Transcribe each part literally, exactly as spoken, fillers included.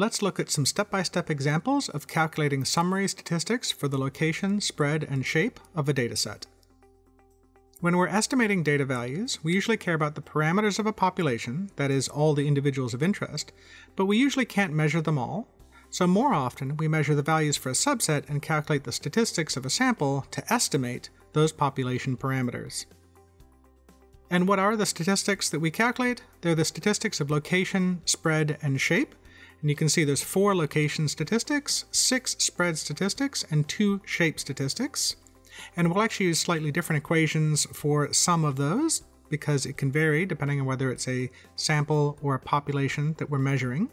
Let's look at some step-by-step examples of calculating summary statistics for the location, spread, and shape of a dataset. When we're estimating data values, we usually care about the parameters of a population, that is, all the individuals of interest, but we usually can't measure them all, so more often we measure the values for a subset and calculate the statistics of a sample to estimate those population parameters. And what are the statistics that we calculate? They're the statistics of location, spread, and shape. And you can see there's four location statistics, six spread statistics, and two shape statistics. And we'll actually use slightly different equations for some of those because it can vary depending on whether it's a sample or a population that we're measuring.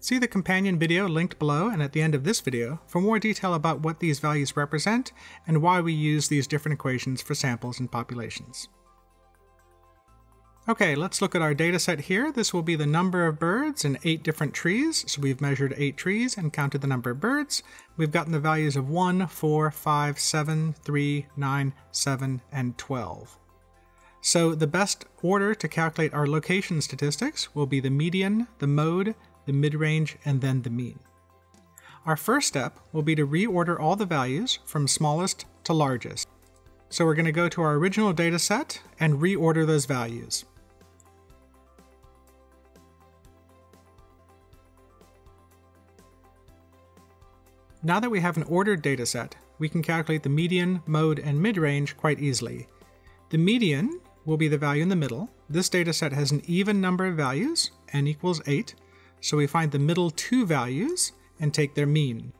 See the companion video linked below and at the end of this video for more detail about what these values represent and why we use these different equations for samples and populations. Okay, let's look at our data set here. This will be the number of birds in eight different trees. So we've measured eight trees and counted the number of birds. We've gotten the values of one, four, five, seven, three, nine, seven, and twelve. So the best order to calculate our location statistics will be the median, the mode, the mid-range, and then the mean. Our first step will be to reorder all the values from smallest to largest. So we're going to go to our original data set and reorder those values. Now that we have an ordered data set, we can calculate the median, mode, and mid-range quite easily. The median will be the value in the middle. This data set has an even number of values, n equals eight. So we find the middle two values and take their mean.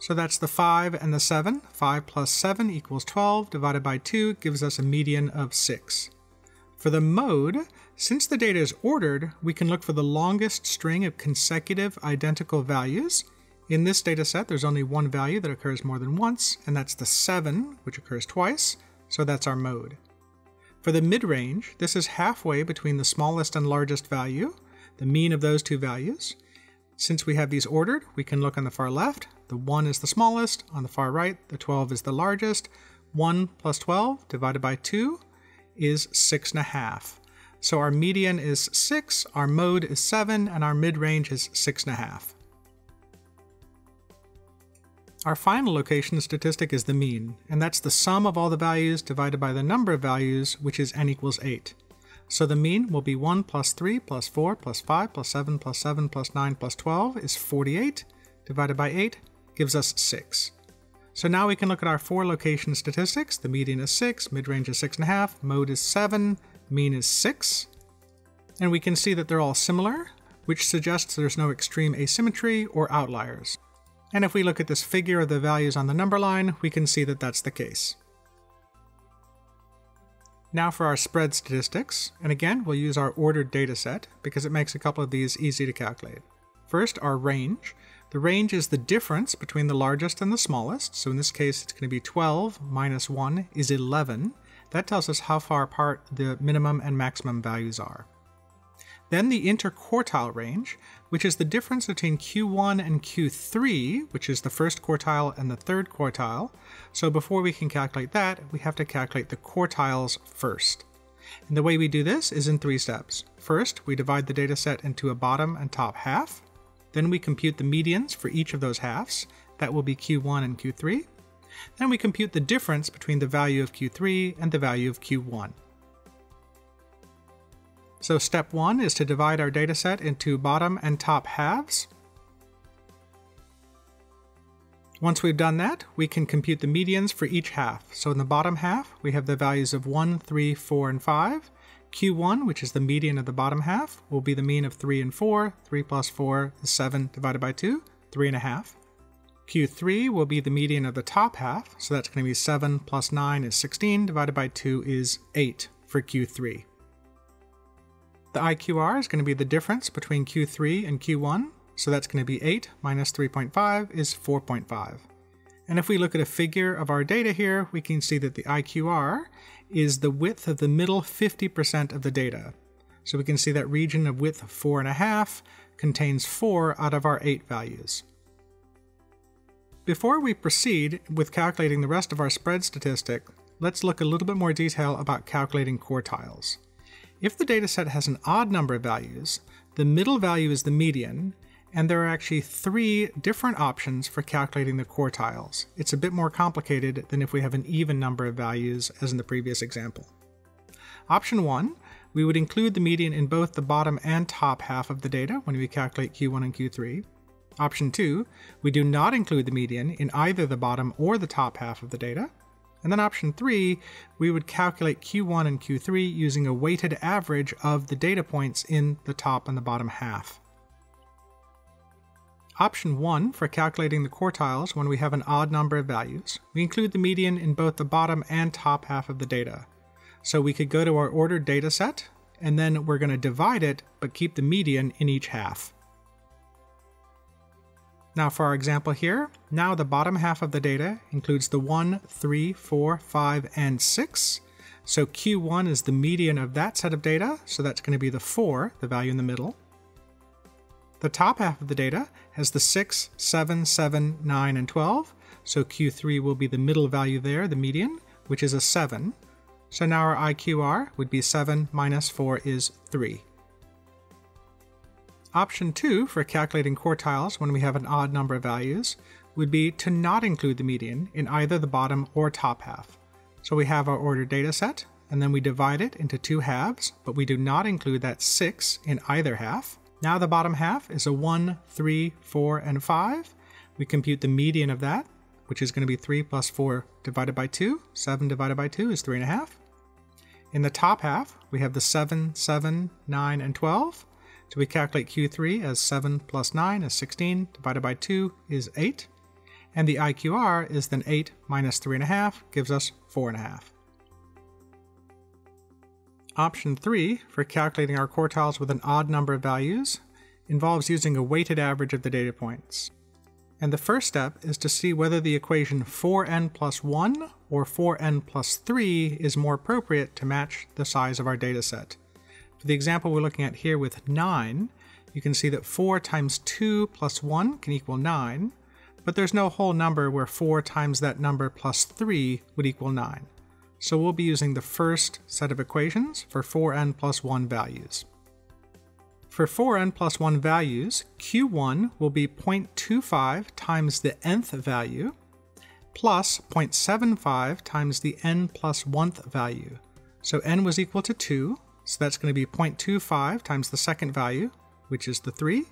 So that's the five and the seven. five plus seven equals twelve, divided by two gives us a median of six. For the mode, since the data is ordered, we can look for the longest string of consecutive identical values. In this data set, there's only one value that occurs more than once, and that's the seven, which occurs twice, so that's our mode. For the mid-range, this is halfway between the smallest and largest value, the mean of those two values. Since we have these ordered, we can look on the far left. The one is the smallest, on the far right, the twelve is the largest. one plus twelve divided by two is six and a half. So our median is six, our mode is seven, and our mid-range is six and a half. Our final location statistic is the mean, and that's the sum of all the values divided by the number of values, which is n equals eight. So the mean will be one plus three plus four plus five plus seven plus seven plus nine plus twelve is forty-eight, divided by eight gives us six. So now we can look at our four location statistics. The median is six, mid-range is six and a half, mode is seven, mean is six. And we can see that they're all similar, which suggests there's no extreme asymmetry or outliers. And if we look at this figure of the values on the number line, we can see that that's the case. Now for our spread statistics, and again we'll use our ordered data set because it makes a couple of these easy to calculate. First, our range. The range is the difference between the largest and the smallest, so in this case it's going to be twelve minus one is eleven. That tells us how far apart the minimum and maximum values are. Then the interquartile range, which is the difference between Q one and Q three, which is the first quartile and the third quartile. So before we can calculate that, we have to calculate the quartiles first. And the way we do this is in three steps. First, we divide the data set into a bottom and top half. Then we compute the medians for each of those halves. That will be Q one and Q three. Then we compute the difference between the value of Q three and the value of Q one. So step one is to divide our data set into bottom and top halves. Once we've done that, we can compute the medians for each half. So in the bottom half, we have the values of one, three, four, and five. Q one, which is the median of the bottom half, will be the mean of three and four. three plus four is seven divided by two, three and a half. Q three will be the median of the top half, so that's going to be seven plus nine is sixteen divided by two is eight for Q three. The I Q R is going to be the difference between Q three and Q one, so that's going to be eight minus three point five is four point five. And if we look at a figure of our data here, we can see that the I Q R is the width of the middle fifty percent of the data. So we can see that region of width four and a half contains four out of our eight values. Before we proceed with calculating the rest of our spread statistic, let's look a little bit more detail about calculating quartiles. If the dataset has an odd number of values, the middle value is the median, and there are actually three different options for calculating the quartiles. It's a bit more complicated than if we have an even number of values as in the previous example. Option one, we would include the median in both the bottom and top half of the data when we calculate Q one and Q three. Option two, we do not include the median in either the bottom or the top half of the data. And then option three, we would calculate Q one and Q three using a weighted average of the data points in the top and the bottom half. Option one for calculating the quartiles when we have an odd number of values, we include the median in both the bottom and top half of the data. So we could go to our ordered data set, and then we're going to divide it, but keep the median in each half. Now for our example here, now the bottom half of the data includes the one, three, four, five, and six. So Q one is the median of that set of data, so that's going to be the four, the value in the middle. The top half of the data has the six, seven, seven, nine, and twelve. So Q three will be the middle value there, the median, which is a seven. So now our I Q R would be seven minus four is three. Option two for calculating quartiles when we have an odd number of values would be to not include the median in either the bottom or top half. So we have our ordered data set, and then we divide it into two halves, but we do not include that six in either half. Now the bottom half is a one, three, four, and five. We compute the median of that, which is going to be three plus four divided by two. seven divided by two is three point five. In the top half, we have the seven, seven, nine, and twelve. So we calculate Q three as seven plus nine is sixteen divided by two is eight. And the I Q R is then eight minus three point five gives us four point five. Option three for calculating our quartiles with an odd number of values involves using a weighted average of the data points. And the first step is to see whether the equation four n plus one or four n plus three is more appropriate to match the size of our data set. For the example we're looking at here with nine, you can see that four times two plus one can equal nine, but there's no whole number where four times that number plus three would equal nine. So we'll be using the first set of equations for four n plus one values. For four n plus one values, Q one will be zero point two five times the nth value plus zero point seven five times the n plus one-th value. So n was equal to two, so that's going to be zero point two five times the second value, which is the three,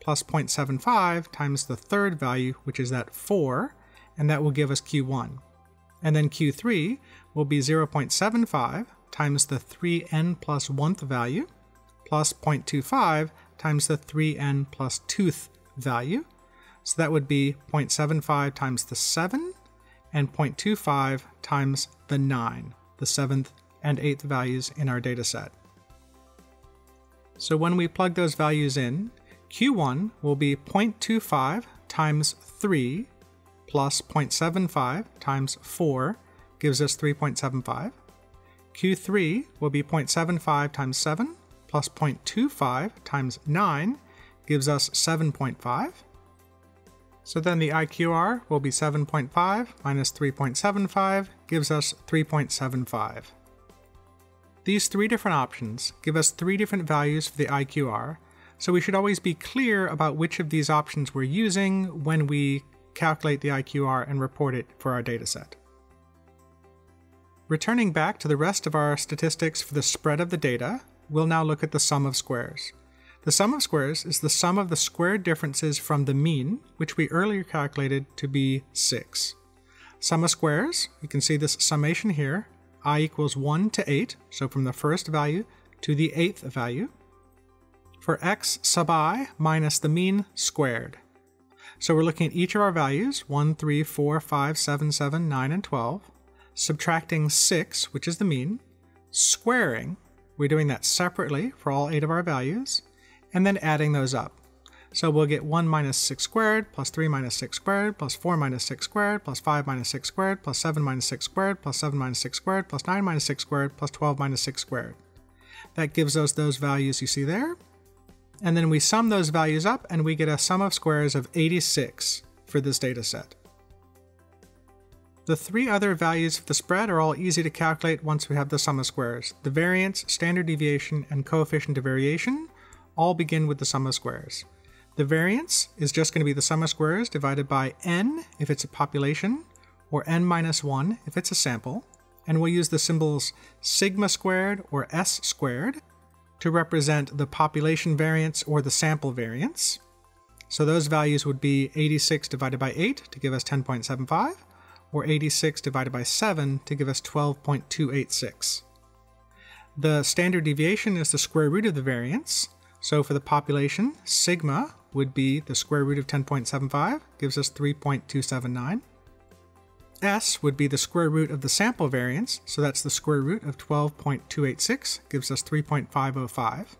plus zero point seven five times the third value, which is that four, and that will give us Q one. And then Q three will be zero point seven five times the three n plus one-th value, plus zero point two five times the three n plus two-th value. So that would be zero point seven five times the seven and zero point two five times the nine, the seventh and eighth values in our data set. So when we plug those values in, Q one will be zero point two five times three plus zero point seven five times four gives us three point seven five. Q three will be zero point seven five times seven plus zero point two five times nine gives us seven point five. So then the I Q R will be seven point five minus three point seven five gives us three point seven five. These three different options give us three different values for the I Q R, so we should always be clear about which of these options we're using when we calculate the I Q R and report it for our dataset. Returning back to the rest of our statistics for the spread of the data, we'll now look at the sum of squares. The sum of squares is the sum of the squared differences from the mean, which we earlier calculated to be six. Sum of squares, you can see this summation here, I equals one to eight, so from the first value to the eighth value, for x sub I minus the mean squared. So we're looking at each of our values, one, three, four, five, seven, seven, nine, and twelve, subtracting six, which is the mean, squaring. We're doing that separately for all eight of our values, and then adding those up. So we'll get one minus six squared, plus three minus six squared, plus four minus six squared, plus five minus six squared, plus seven minus six squared, plus seven minus six squared, plus nine minus six squared, plus twelve minus six squared. That gives us those values you see there. And then we sum those values up, and we get a sum of squares of eighty-six for this data set. The three other values for the spread are all easy to calculate once we have the sum of squares. The variance, standard deviation, and coefficient of variation all begin with the sum of squares. The variance is just going to be the sum of squares divided by n if it's a population, or n minus one if it's a sample. And we'll use the symbols sigma squared or s squared to represent the population variance or the sample variance. So those values would be eighty-six divided by eight to give us ten point seven five, or eighty-six divided by seven to give us twelve point two eight six. The standard deviation is the square root of the variance. So for the population, sigma would be the square root of ten point seven five, gives us three point two seven nine. S would be the square root of the sample variance, so that's the square root of twelve point two eight six, gives us three point five oh five.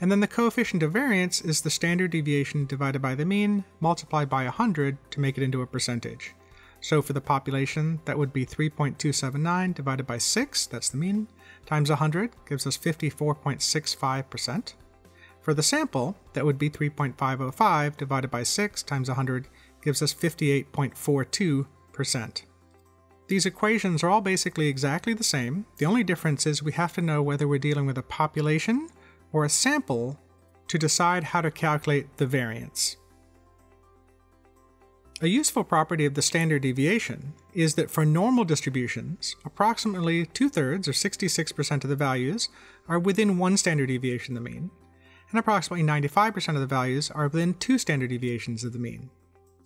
And then the coefficient of variance is the standard deviation divided by the mean, multiplied by one hundred to make it into a percentage. So for the population, that would be three point two seven nine divided by six, that's the mean, times one hundred, gives us fifty-four point six five percent. For the sample, that would be three point five oh five divided by six times one hundred, gives us fifty-eight point four two percent. These equations are all basically exactly the same. The only difference is we have to know whether we're dealing with a population or a sample to decide how to calculate the variance. A useful property of the standard deviation is that for normal distributions, approximately two-thirds or sixty-six percent of the values are within one standard deviation of the mean, and approximately ninety-five percent of the values are within two standard deviations of the mean.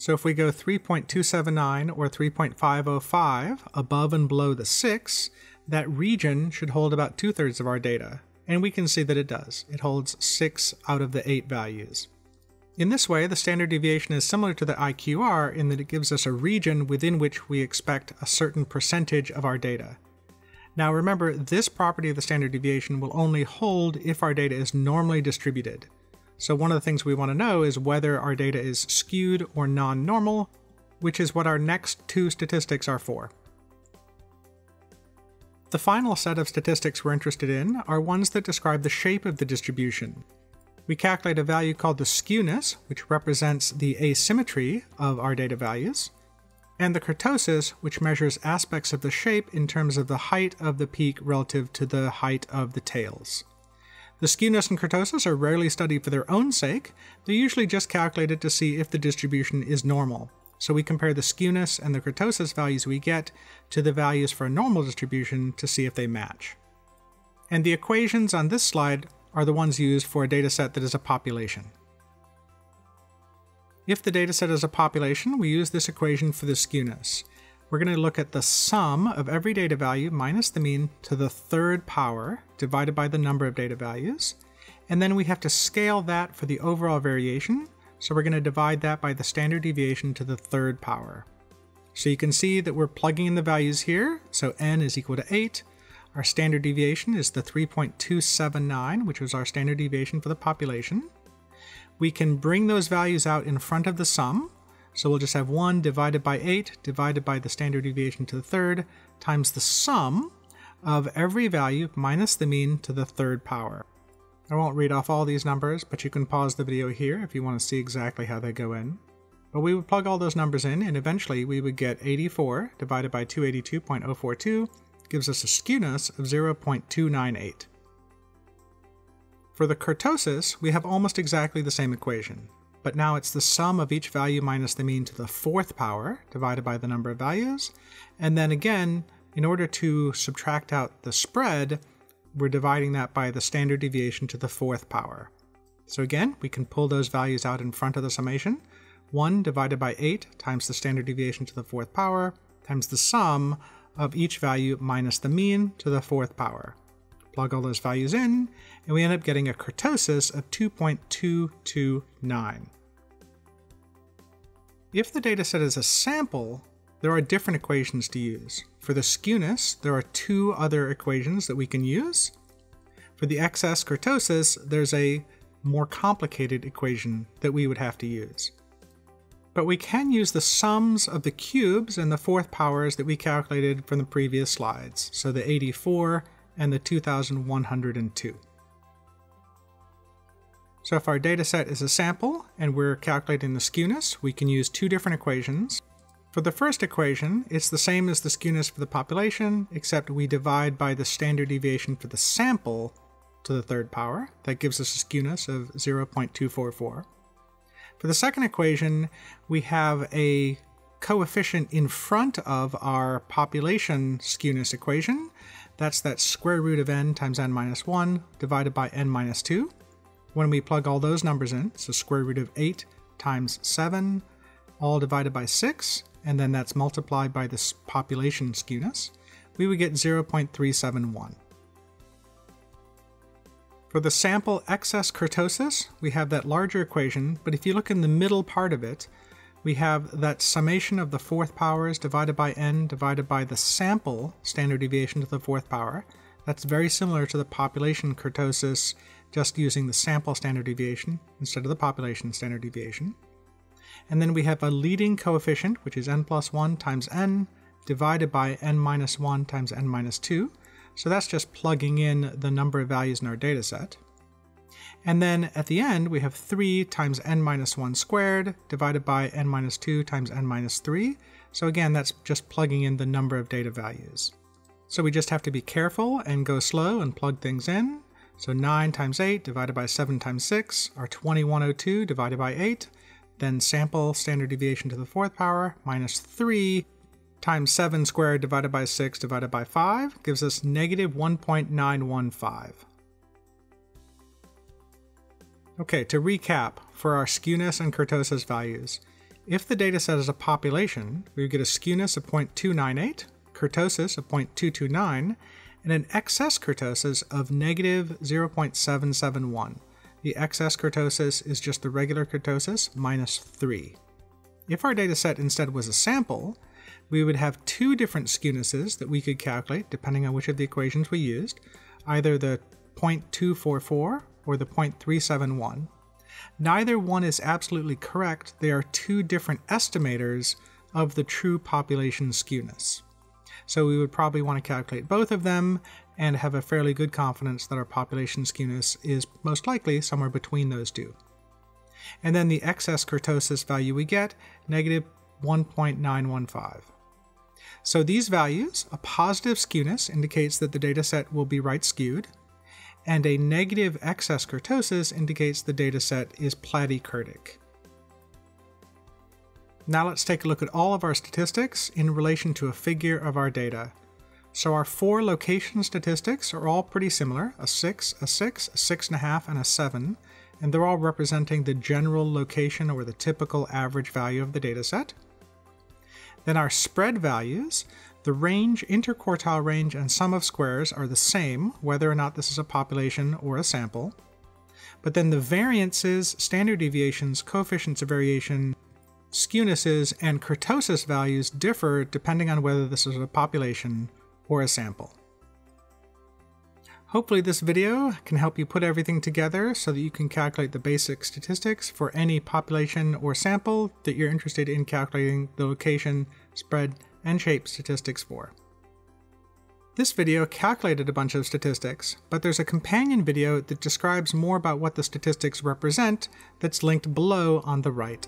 So if we go three point two seven nine or three point five oh five above and below the six, that region should hold about two-thirds of our data. And we can see that it does. It holds six out of the eight values. In this way, the standard deviation is similar to the I Q R in that it gives us a region within which we expect a certain percentage of our data. Now remember, this property of the standard deviation will only hold if our data is normally distributed. So one of the things we want to know is whether our data is skewed or non-normal, which is what our next two statistics are for. The final set of statistics we're interested in are ones that describe the shape of the distribution. We calculate a value called the skewness, which represents the asymmetry of our data values, and the kurtosis, which measures aspects of the shape in terms of the height of the peak relative to the height of the tails. The skewness and kurtosis are rarely studied for their own sake. They're usually just calculated to see if the distribution is normal. So we compare the skewness and the kurtosis values we get to the values for a normal distribution to see if they match. And the equations on this slide are the ones used for a data set that is a population. If the data set is a population, we use this equation for the skewness. We're going to look at the sum of every data value minus the mean to the third power divided by the number of data values. And then we have to scale that for the overall variation. So we're going to divide that by the standard deviation to the third power. So you can see that we're plugging in the values here. So n is equal to eight. Our standard deviation is the three point two seven nine, which was our standard deviation for the population. We can bring those values out in front of the sum. So we'll just have one divided by eight divided by the standard deviation to the third times the sum of every value minus the mean to the third power. I won't read off all these numbers, but you can pause the video here if you want to see exactly how they go in. But we would plug all those numbers in, and eventually we would get eighty-four divided by two eighty-two point oh four two gives us a skewness of zero point two nine eight. For the kurtosis, we have almost exactly the same equation. But now it's the sum of each value minus the mean to the fourth power divided by the number of values. And then again, in order to subtract out the spread, we're dividing that by the standard deviation to the fourth power. So again, we can pull those values out in front of the summation. one divided by eight times the standard deviation to the fourth power times the sum of each value minus the mean to the fourth power. Plug all those values in, and we end up getting a kurtosis of two point two two nine. If the data set is a sample, there are different equations to use. For the skewness, there are two other equations that we can use. For the excess kurtosis, there's a more complicated equation that we would have to use. But we can use the sums of the cubes and the fourth powers that we calculated from the previous slides, so the eighty-four and the two thousand one hundred two. So if our data set is a sample and we're calculating the skewness, we can use two different equations. For the first equation, it's the same as the skewness for the population, except we divide by the standard deviation for the sample to the third power. That gives us a skewness of zero point two four four. For the second equation, we have a coefficient in front of our population skewness equation. That's that square root of n times n minus one divided by n minus two. When we plug all those numbers in, so square root of eight times seven, all divided by six, and then that's multiplied by this population skewness, we would get zero point three seven one. For the sample excess kurtosis, we have that larger equation, but if you look in the middle part of it, we have that summation of the fourth powers divided by n divided by the sample standard deviation to the fourth power. That's very similar to the population kurtosis, just using the sample standard deviation instead of the population standard deviation. And then we have a leading coefficient, which is n plus one times n divided by n minus one times n minus two. So that's just plugging in the number of values in our data set. And then at the end, we have three times n minus one squared divided by n minus two times n minus three. So again, that's just plugging in the number of data values. So we just have to be careful and go slow and plug things in. So nine times eight divided by seven times six, or twenty-one oh two divided by eight, then sample standard deviation to the fourth power minus three times seven squared divided by six divided by five gives us negative one point nine one five. Okay, to recap for our skewness and kurtosis values. If the data set is a population, we would get a skewness of zero point two nine eight, kurtosis of zero point two two nine, and an excess kurtosis of negative zero point seven seven one. The excess kurtosis is just the regular kurtosis minus three. If our data set instead was a sample, we would have two different skewnesses that we could calculate depending on which of the equations we used, either the zero point two four four or the zero point three seven one. Neither one is absolutely correct. They are two different estimators of the true population skewness. So we would probably want to calculate both of them and have a fairly good confidence that our population skewness is most likely somewhere between those two. And then the excess kurtosis value we get, negative one point nine one five. So these values, a positive skewness indicates that the data set will be right skewed, and a negative excess kurtosis indicates the data set is platykurtic. Now let's take a look at all of our statistics in relation to a figure of our data. So our four location statistics are all pretty similar, a six, a six, a six and a half, and a seven, and they're all representing the general location or the typical average value of the data set. Then our spread values, the range, interquartile range, and sum of squares are the same, whether or not this is a population or a sample. But then the variances, standard deviations, coefficients of variation, skewnesses and kurtosis values differ depending on whether this is a population or a sample. Hopefully this video can help you put everything together so that you can calculate the basic statistics for any population or sample that you're interested in calculating the location, spread, and shape statistics for. This video calculated a bunch of statistics, but there's a companion video that describes more about what the statistics represent that's linked below on the right.